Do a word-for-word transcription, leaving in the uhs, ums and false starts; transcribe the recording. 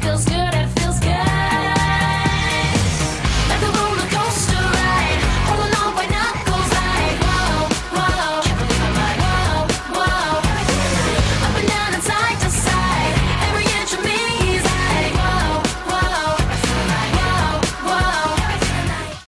feels good.